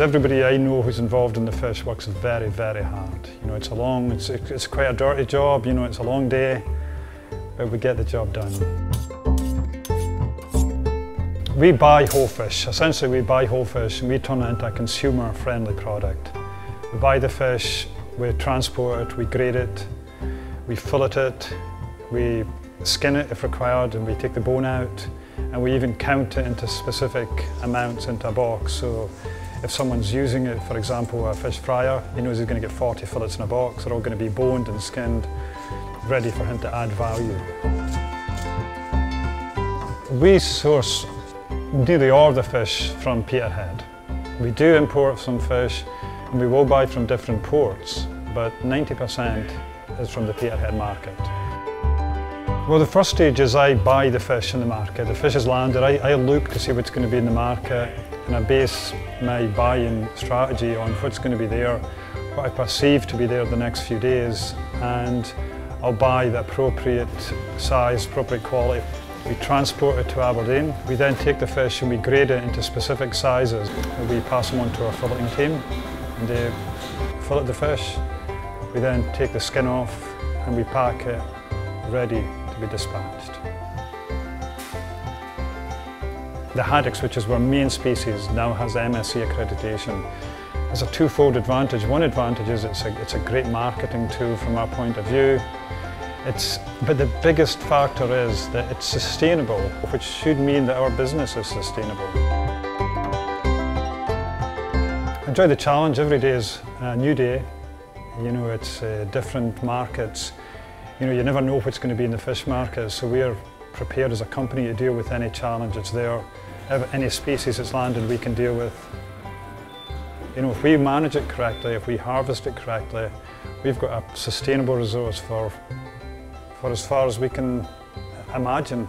because everybody I know who's involved in the fish works very, very hard. You know, it's a long, it's quite a dirty job, you know, it's a long day, but we get the job done. We buy whole fish. Essentially, we buy whole fish and we turn it into a consumer-friendly product. We buy the fish, we transport it, we grade it, we fillet it, we skin it if required, and we take the bone out, and we even count it into specific amounts into a box. So if someone's using it, for example, a fish fryer, he knows he's going to get 40 fillets in a box. They're all going to be boned and skinned, ready for him to add value. We source nearly all the fish from Peterhead. We do import some fish, and we will buy from different ports, but 90% is from the Peterhead market. Well, the first stage is I buy the fish in the market. The fish is landed, I look to see what's going to be in the market, and I base my buying strategy on what's going to be there, what I perceive to be there the next few days, and I'll buy the appropriate size, appropriate quality. We transport it to Aberdeen. We then take the fish and we grade it into specific sizes. We pass them on to our filleting team, and they fillet the fish. We then take the skin off and we pack it ready be dispatched. The haddock, which is our main species, now has MSC accreditation. It's a twofold advantage. One advantage is it's a great marketing tool from our point of view. But the biggest factor is that it's sustainable, which should mean that our business is sustainable. Enjoy the challenge. Every day is a new day. You know, it's different markets. You know, you never know what's going to be in the fish market, so we're prepared as a company to deal with any challenge that's there. Any species that's landed we can deal with. You know, if we manage it correctly, if we harvest it correctly, we've got a sustainable resource for as far as we can imagine.